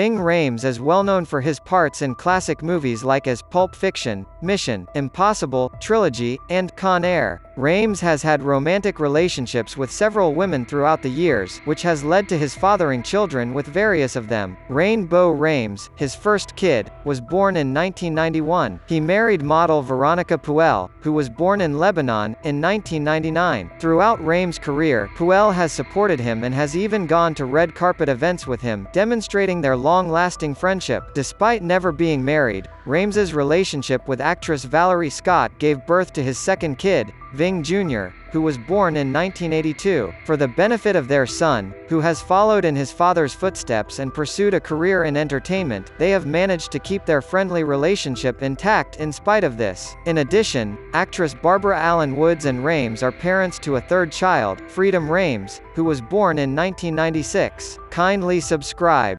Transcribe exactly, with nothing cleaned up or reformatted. Ving Rhames is well known for his parts in classic movies like as Pulp Fiction, Mission, Impossible, Trilogy, and Con Air. Rhames has had romantic relationships with several women throughout the years, which has led to his fathering children with various of them. Reign Beau Rhames, his first kid, was born in nineteen ninety-one. He married model Veronica Puell, who was born in Lebanon, in nineteen ninety-nine. Throughout Rhames' career, Puell has supported him and has even gone to red carpet events with him, demonstrating their long-lasting friendship. Despite never being married, Rhames's relationship with actress Valerie Scott gave birth to his second kid, Ving Junior, who was born in nineteen eighty-two. For the benefit of their son, who has followed in his father's footsteps and pursued a career in entertainment, they have managed to keep their friendly relationship intact in spite of this. In addition, actress Barbara Alyn Woods and Rhames are parents to a third child, Freedom Rhames, who was born in nineteen ninety-six. Kindly subscribe.